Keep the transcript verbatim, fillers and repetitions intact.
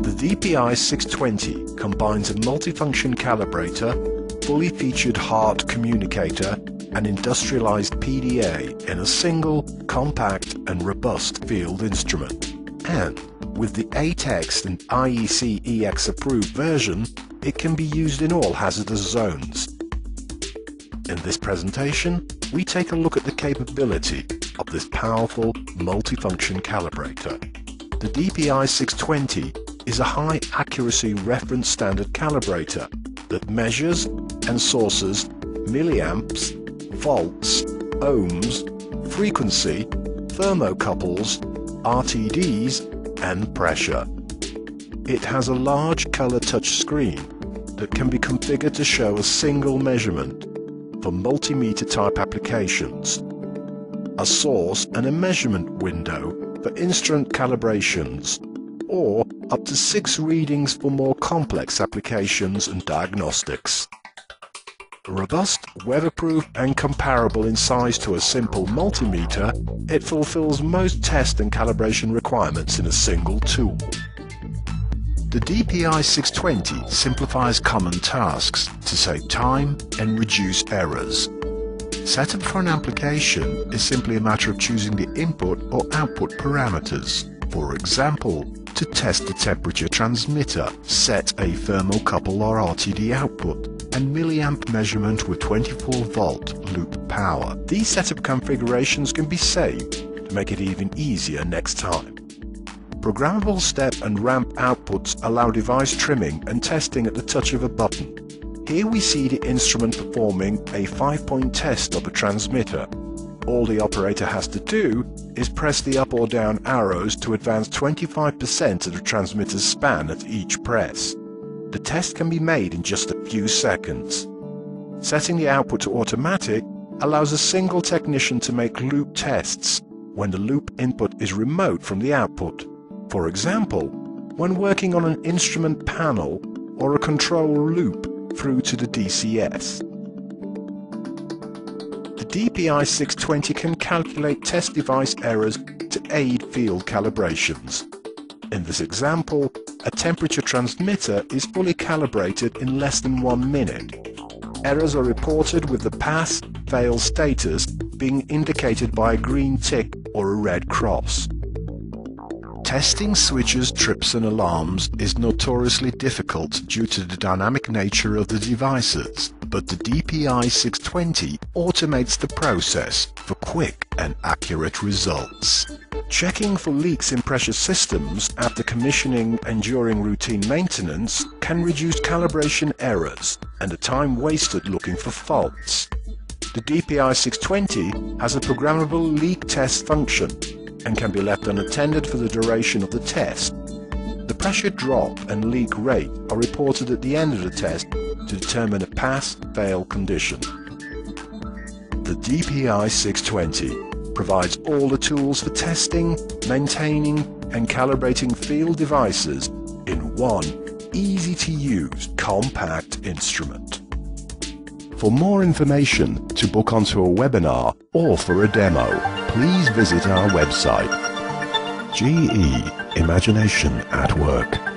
The D P I six twenty combines a multifunction calibrator, fully featured HART communicator and industrialized P D A in a single, compact and robust field instrument. And with the ATEX and I E C E X approved version, it can be used in all hazardous zones. In this presentation, we take a look at the capability of this powerful multifunction calibrator. The D P I six twenty is a high accuracy reference standard calibrator that measures and sources milliamps, volts, ohms, frequency, thermocouples, R T Ds and pressure. It has a large color touchscreen that can be configured to show a single measurement for multimeter type applications, a source and a measurement window for instrument calibrations, or up to six readings for more complex applications and diagnostics. Robust, weatherproof and comparable in size to a simple multimeter, it fulfills most test and calibration requirements in a single tool. The D P I six twenty simplifies common tasks to save time and reduce errors. Setup for an application is simply a matter of choosing the input or output parameters. For example, to test the temperature transmitter, set a thermocouple or R T D output and milliamp measurement with twenty-four volt loop power. These setup configurations can be saved to make it even easier next time. Programmable step and ramp outputs allow device trimming and testing at the touch of a button. Here we see the instrument performing a five-point test of a transmitter. All the operator has to do is press the up or down arrows to advance twenty-five percent of the transmitter's span at each press. The test can be made in just a few seconds. Setting the output to automatic allows a single technician to make loop tests when the loop input is remote from the output. For example, when working on an instrument panel or a control loop through to the D C S. The D P I six twenty can calculate test device errors to aid field calibrations. In this example, a temperature transmitter is fully calibrated in less than one minute. Errors are reported with the pass, fail status being indicated by a green tick or a red cross. Testing switches, trips and alarms is notoriously difficult due to the dynamic nature of the devices, but the D P I six twenty automates the process for quick and accurate results. Checking for leaks in pressure systems after commissioning and during routine maintenance can reduce calibration errors and the time wasted looking for faults. The D P I six twenty has a programmable leak test function and can be left unattended for the duration of the test. The pressure drop and leak rate are reported at the end of the test to determine a pass-fail condition. The D P I six twenty provides all the tools for testing, maintaining and calibrating field devices in one easy-to-use compact instrument. For more information, to book onto a webinar or for a demo, please visit our website. G E, Imagination at Work.